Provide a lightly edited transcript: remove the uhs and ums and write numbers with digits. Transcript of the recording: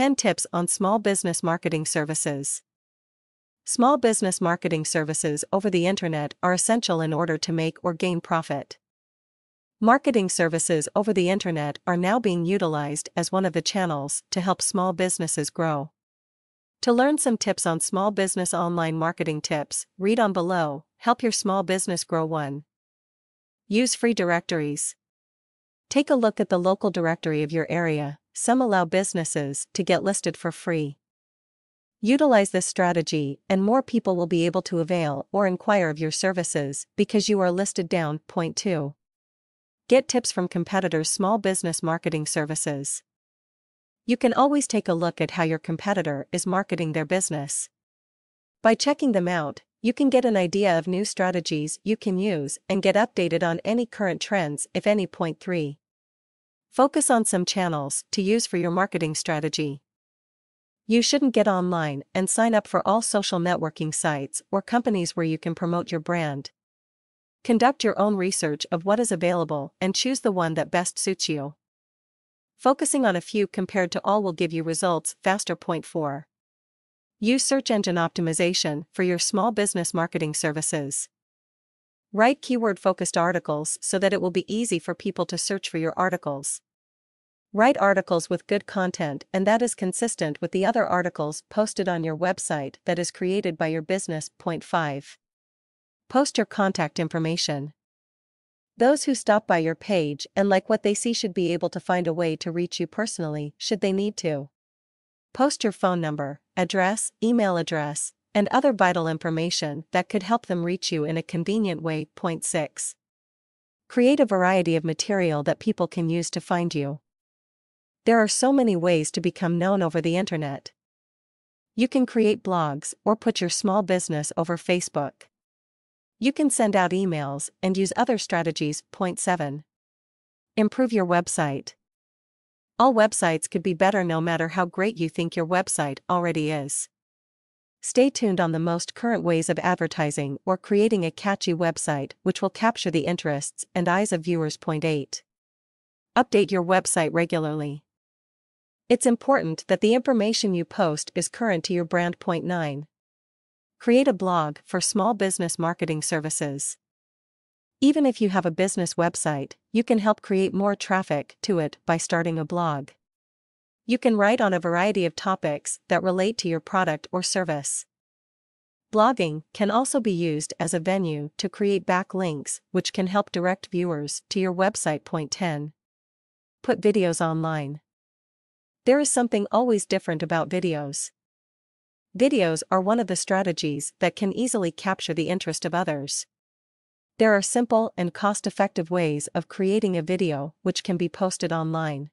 10 Tips on Small Business Marketing Services. Small business marketing services over the internet are essential in order to make or gain profit. Marketing services over the internet are now being utilized as one of the channels to help small businesses grow. To learn some tips on small business online marketing tips, read on below. Help your small business grow. 1. Use free directories. Take a look at the local directory of your area. Some allow businesses to get listed for free. Utilize this strategy and more people will be able to avail or inquire of your services because you are listed down. 2. Get tips from competitors' small business marketing services. You can always take a look at how your competitor is marketing their business. By checking them out, you can get an idea of new strategies you can use and get updated on any current trends, if any. 3. Focus on some channels to use for your marketing strategy. You shouldn't get online and sign up for all social networking sites or companies where you can promote your brand. Conduct your own research of what is available and choose the one that best suits you. Focusing on a few compared to all will give you results faster. 4. Use search engine optimization for your small business marketing services. Write keyword-focused articles so that it will be easy for people to search for your articles. Write articles with good content and that is consistent with the other articles posted on your website that is created by your business. 5. Post your contact information. Those who stop by your page and like what they see should be able to find a way to reach you personally should they need to. Post your phone number, address, email address, and other vital information that could help them reach you in a convenient way. 6. Create a variety of material that people can use to find you. There are so many ways to become known over the internet. You can create blogs or put your small business over Facebook. You can send out emails and use other strategies. 7. Improve your website. All websites could be better no matter how great you think your website already is. Stay tuned on the most current ways of advertising or creating a catchy website which will capture the interests and eyes of viewers. 8. Update your website regularly. It's important that the information you post is current to your brand. 9. Create a blog for small business marketing services. Even if you have a business website, you can help create more traffic to it by starting a blog. You can write on a variety of topics that relate to your product or service. Blogging can also be used as a venue to create backlinks, which can help direct viewers to your website. 10. Put videos online. There is something always different about videos. Videos are one of the strategies that can easily capture the interest of others. There are simple and cost-effective ways of creating a video which can be posted online.